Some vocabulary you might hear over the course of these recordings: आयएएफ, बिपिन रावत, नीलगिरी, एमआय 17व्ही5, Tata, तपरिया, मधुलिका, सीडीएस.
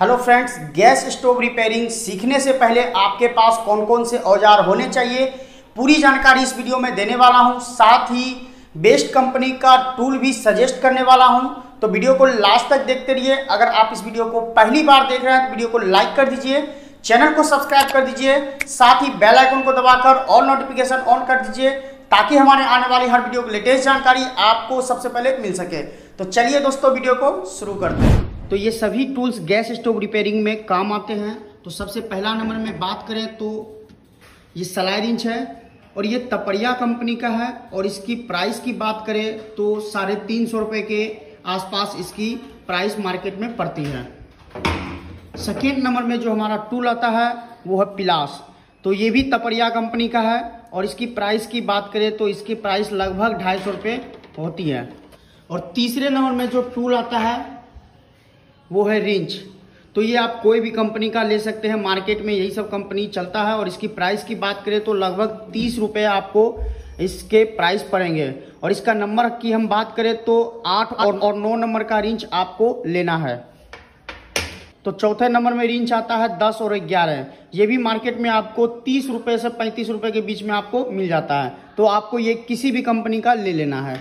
Hello friends, gas stove repairing सीखने से पहले आपके पास कौन कौन से औजार होने चाहिए पूरी जानकारी इस वीडियो में देने वाला हूं। साथ ही बेस्ट कंपनी का टूल भी सजेस्ट करने वाला हूं, तो वीडियो को लास्ट तक देखते रहिए। अगर आप इस वीडियो को पहली बार देख रहे हैं तो वीडियो को लाइक कर दीजिए, चैनल को सब्सक्राइब कर दीजिए, साथ ही बेल आइकन को दबाकर ऑल नोटिफिकेशन ऑन कर दीजिए ताकि हमारे आने वाली हर वीडियो की लेटेस्ट जानकारी आपको सबसे पहले मिल सके। तो चलिए दोस्तों, वीडियो को शुरू करते हैं। तो ये सभी टूल्स गैस स्टोव रिपेयरिंग में काम आते हैं। तो सबसे पहला नंबर में बात करें तो ये सलाइ रिंच है और ये तपरिया कंपनी का है और इसकी प्राइस की बात करें तो 350 रुपये के आसपास इसकी प्राइस मार्केट में पड़ती है। सेकेंड नंबर में जो हमारा टूल आता है वो है पिलास, तो ये भी तपरिया कंपनी का है और इसकी प्राइस की बात करें तो इसकी प्राइस लगभग 250 रुपये होती है। और तीसरे नंबर में जो टूल आता है वो है रिंच, तो ये आप कोई भी कंपनी का ले सकते हैं, मार्केट में यही सब कंपनी चलता है और इसकी प्राइस की बात करें तो लगभग 30 रुपये आपको इसके प्राइस पड़ेंगे। और इसका नंबर की हम बात करें तो 8 और 9 नंबर का रिंच आपको लेना है। तो चौथे नंबर में रिंच आता है 10 और 11, ये भी मार्केट में आपको 30 रुपये से 35 रुपये के बीच में आपको मिल जाता है, तो आपको ये किसी भी कंपनी का ले लेना है।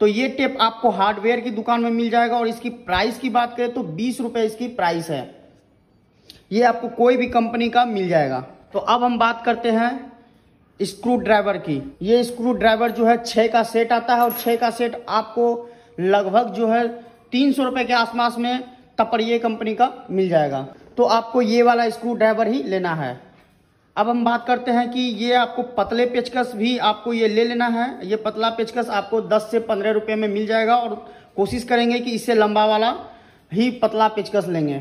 तो ये टेप आपको हार्डवेयर की दुकान में मिल जाएगा और इसकी प्राइस की बात करें तो 20 रुपये इसकी प्राइस है, ये आपको कोई भी कंपनी का मिल जाएगा। तो अब हम बात करते हैं स्क्रू ड्राइवर की। ये स्क्रू ड्राइवर जो है 6 का सेट आता है और 6 का सेट आपको लगभग जो है 300 रुपये के आसपास में तपरिया कंपनी का मिल जाएगा, तो आपको ये वाला स्क्रू ड्राइवर ही लेना है। अब हम बात करते हैं कि ये आपको पतले पेचकस भी आपको ये ले लेना है। ये पतला पेचकस आपको 10 से 15 रुपये में मिल जाएगा और कोशिश करेंगे कि इससे लंबा वाला ही पतला पेचकस लेंगे।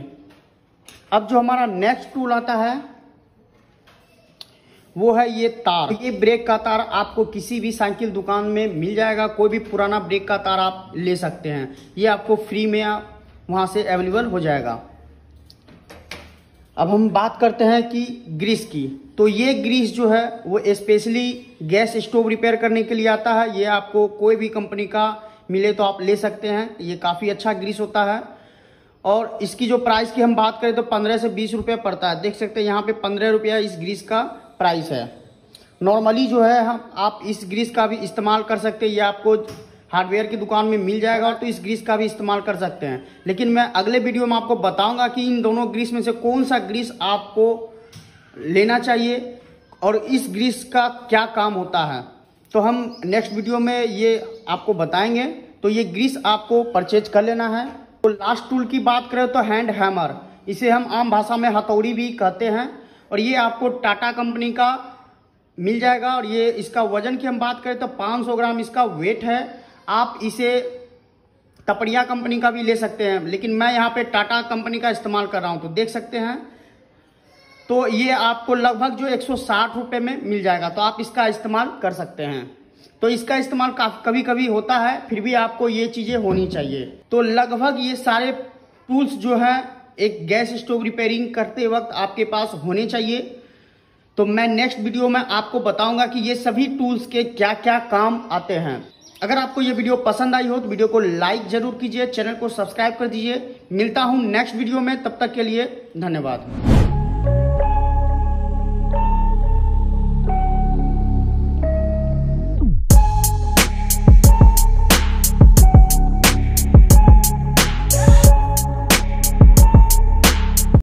अब जो हमारा नेक्स्ट टूल आता है वो है ये तार, ये ब्रेक का तार आपको किसी भी साइकिल दुकान में मिल जाएगा, कोई भी पुराना ब्रेक का तार आप ले सकते हैं, ये आपको फ्री में वहाँ से अवेलेबल हो जाएगा। अब हम बात करते हैं कि ग्रीस की, तो ये ग्रीस जो है वो स्पेशली गैस स्टोव रिपेयर करने के लिए आता है, ये आपको कोई भी कंपनी का मिले तो आप ले सकते हैं, ये काफ़ी अच्छा ग्रीस होता है। और इसकी जो प्राइस की हम बात करें तो 15 से 20 रुपये पड़ता है, देख सकते हैं यहाँ पे 15 रुपया इस ग्रीस का प्राइस है। नॉर्मली जो है हम आप इस ग्रीस का भी इस्तेमाल कर सकते हैं, ये आपको हार्डवेयर की दुकान में मिल जाएगा, तो इस ग्रीस का भी इस्तेमाल कर सकते हैं। लेकिन मैं अगले वीडियो में आपको बताऊंगा कि इन दोनों ग्रीस में से कौन सा ग्रीस आपको लेना चाहिए और इस ग्रीस का क्या काम होता है, तो हम नेक्स्ट वीडियो में ये आपको बताएंगे। तो ये ग्रीस आपको परचेज कर लेना है। तो लास्ट टूल की बात करें तो हैंड हैमर, इसे हम आम भाषा में हथौड़ी भी कहते हैं और ये आपको टाटा कंपनी का मिल जाएगा और ये इसका वजन की हम बात करें तो 500 ग्राम इसका वेट है। आप इसे तपरिया कंपनी का भी ले सकते हैं, लेकिन मैं यहाँ पे टाटा कंपनी का इस्तेमाल कर रहा हूँ, तो देख सकते हैं। तो ये आपको लगभग जो 160 रुपये में मिल जाएगा, तो आप इसका इस्तेमाल कर सकते हैं। तो इसका इस्तेमाल कभी कभी होता है, फिर भी आपको ये चीज़ें होनी चाहिए। तो लगभग ये सारे टूल्स जो हैं एक गैस स्टोव रिपेयरिंग करते वक्त आपके पास होने चाहिए। तो मैं नेक्स्ट वीडियो में आपको बताऊँगा कि ये सभी टूल्स के क्या क्या काम आते हैं। अगर आपको ये वीडियो पसंद आई हो तो वीडियो को लाइक जरूर कीजिए, चैनल को सब्सक्राइब कर दीजिए। मिलता हूँ नेक्स्ट वीडियो में, तब तक के लिए धन्यवाद।